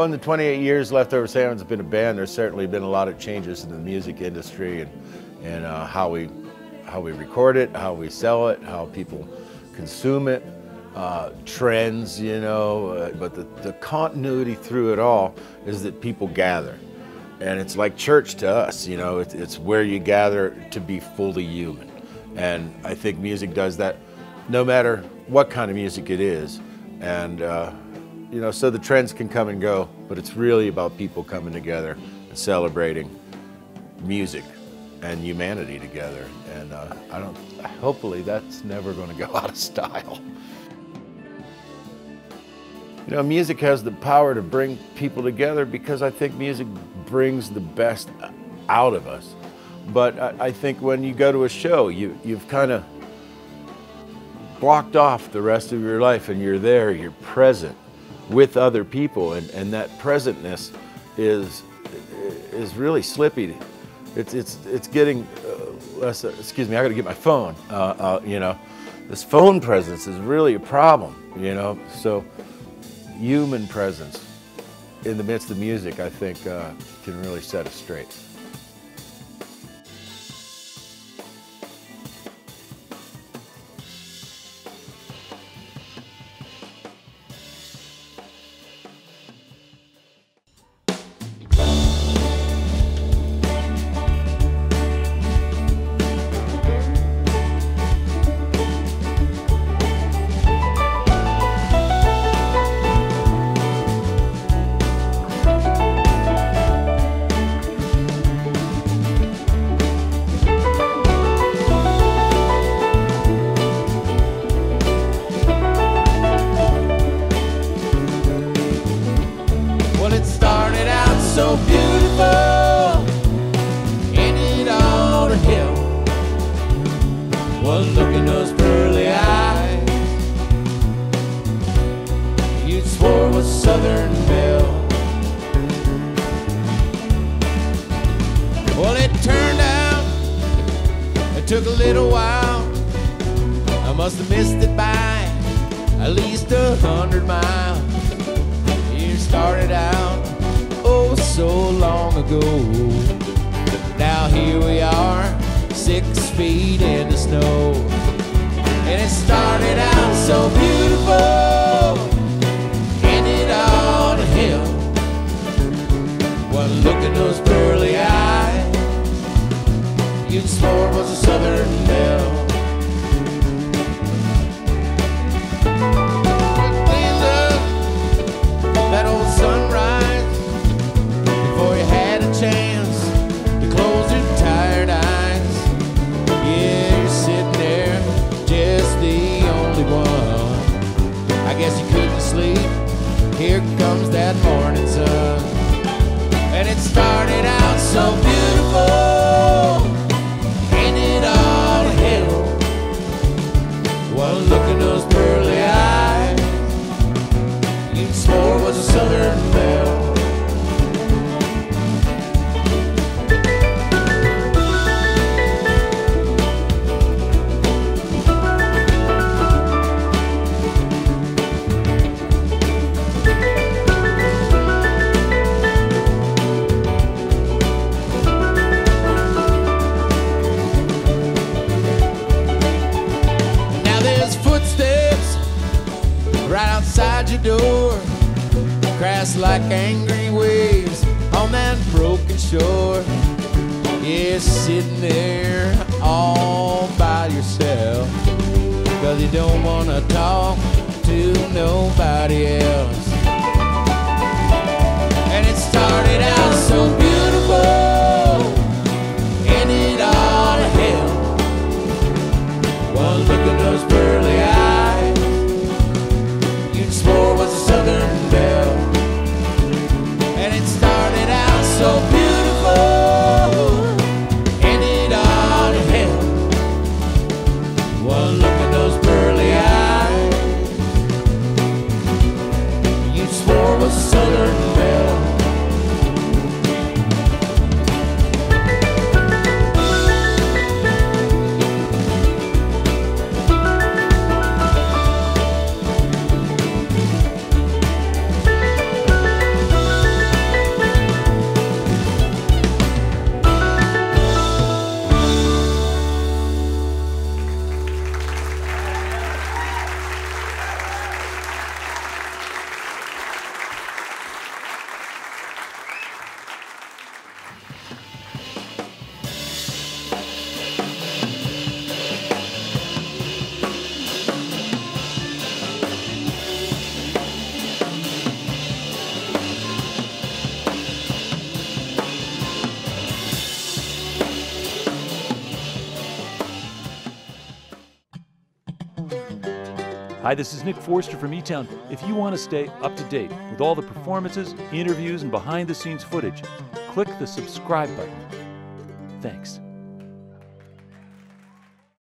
Well, in the 28 years Leftover Salmon's been a band, there's certainly been a lot of changes in the music industry and how we record it, how we sell it, how people consume it, trends, you know. But the continuity through it all is that people gather. And it's like church to us, you know. It's where you gather to be fully human. And I think music does that no matter what kind of music it is. And, you know, so the trends can come and go, but it's really about people coming together and celebrating music and humanity together. And hopefully that's never gonna go out of style. You know, music has the power to bring people together because I think music brings the best out of us. But I think when you go to a show, you've kind of blocked off the rest of your life and you're there, you're present with other people. And that presentness is really slippy. It's getting less, excuse me, I gotta get my phone. You know, this phone presence is really a problem, you know, so. Human presence in the midst of music, I think, can really set us straight. So beautiful, ended on a hill. One look in those pearly eyes, you'd swore was Southern Belle. Well, it turned out, it took a little while. I must have missed it by at least 100 miles. You started out so long ago. Now here we are, 6 feet in the snow. And it started out so beautiful, ended on a hill. One look at those pearly eyes, you'd swore it was a Southern Belle. Here comes that morning sun. And it started out so beautiful, ended on a hill. One look in those pearly eyes, you swore it was a Southern Belle. Your door crash like angry waves on that broken shore. You're sitting there all by yourself, cause you don't wanna talk to nobody else. And it started out so beautiful, ended on a hill. One look at those pearly eyes, swore was a Southern Belle. And it started out so beautiful, ended on a hill. One look at those pearly eyes, you swore was a Southern Belle. Hi, this is Nick Forster from E-Town. If you want to stay up to date with all the performances, interviews, and behind-the-scenes footage, click the subscribe button. Thanks.